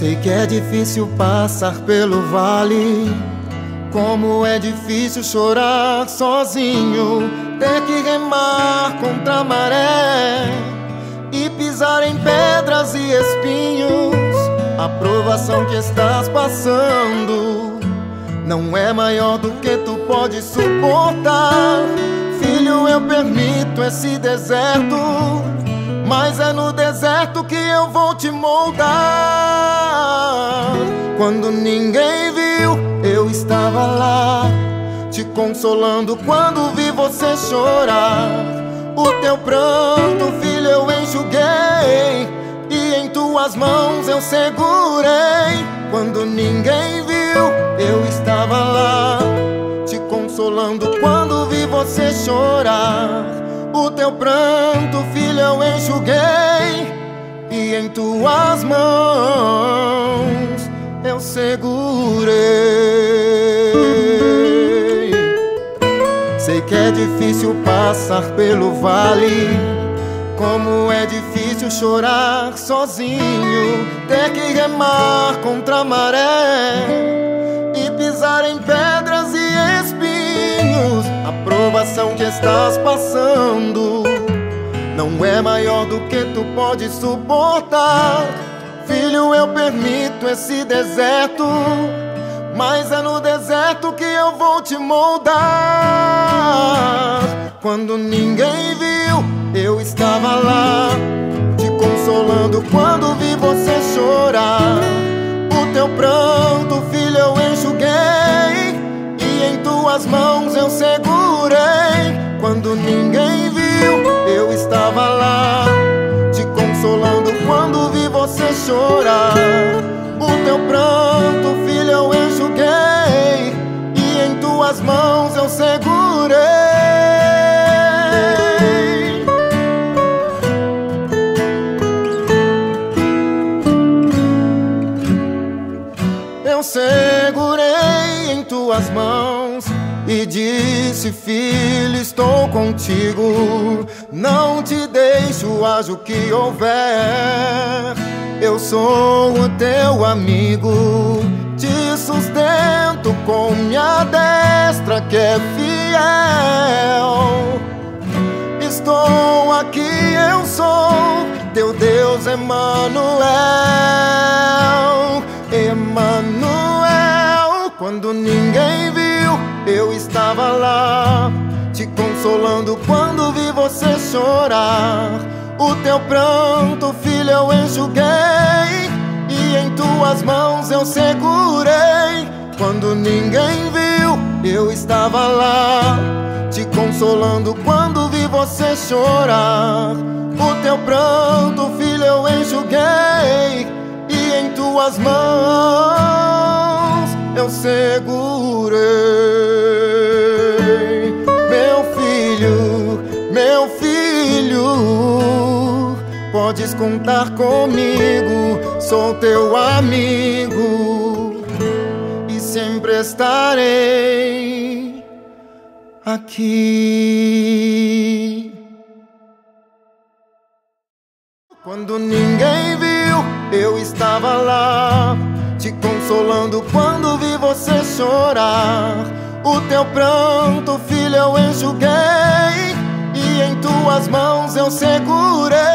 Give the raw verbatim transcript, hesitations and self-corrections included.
Sei que é difícil passar pelo vale, como é difícil chorar sozinho, ter que remar contra a maré e pisar em pedras e espinhos. A provação que estás passando não é maior do que tu pode suportar. Filho, eu permito esse deserto, mas é no deserto que eu vou te moldar. Quando ninguém viu, eu estava lá, te consolando quando vi você chorar. O teu pranto, filho, eu enxuguei, e em tuas mãos eu segurei. Quando ninguém viu, eu estava lá, te consolando quando vi você chorar. O teu pranto, filho, eu enxuguei, e em tuas mãos eu segurei. Sei que é difícil passar pelo vale, como é difícil chorar sozinho, ter que remar contra a maré e pisar em pedras e espinhos. A provação que estás passando não é maior do que tu pode suportar. Filho, eu permito esse deserto, mas é no deserto que eu vou te moldar. Quando ninguém viu, eu estava lá, te consolando quando vi você chorar. O teu pranto, filho, eu enxuguei, e em tuas mãos eu segurei. Quando ninguém viu, eu estava lá, te consolando quando vi você chorar. O teu pranto, filho, eu enxuguei, e em tuas mãos eu segurei. Eu segurei em tuas mãos e disse: filho, estou contigo, não te deixo, haja o que houver. Eu sou o teu amigo, te sustento com minha destra que é fiel. Estou aqui, eu sou teu Deus, Emanuel, Emanuel. Quando ninguém viu, eu estava lá, te consolando quando vi você chorar. O teu pranto, filho, eu enxuguei, e em tuas mãos eu segurei. Quando ninguém viu, eu estava lá, te consolando quando vi você chorar. O teu pranto, filho, eu enxuguei, e em tuas mãos eu segurei. Meu filho, podes contar comigo, sou teu amigo e sempre estarei aqui. Quando ninguém viu, eu estava lá, te consolando quando vi você chorar. O teu pranto, filho, eu enxuguei, e em tuas mãos eu segurei.